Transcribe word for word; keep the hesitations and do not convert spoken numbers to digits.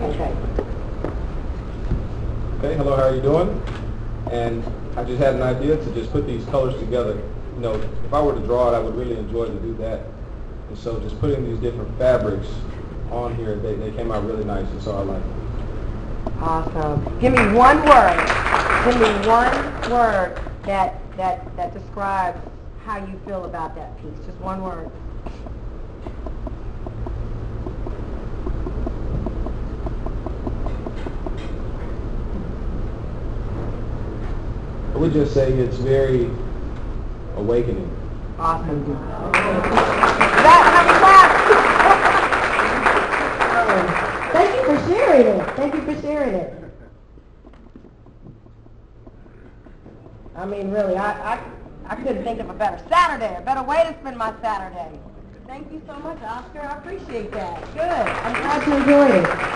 Okay. Okay, hello, how are you doing? And I just had an idea to just put these colors together. You know, if I were to draw it, I would really enjoy to do that. And so just putting these different fabrics on here, they, they came out really nice, and so I like them. Awesome. Give me one word. Give me one word that, that, that describes how you feel about that piece. Just one word. I would just say it's very awakening. Awesome. Thank you for sharing it. Thank you for sharing it. I mean, really, I, I, I couldn't think of a better Saturday, a better way to spend my Saturday. Thank you so much, Oscar. I appreciate that. Good. I'm glad you enjoyed it.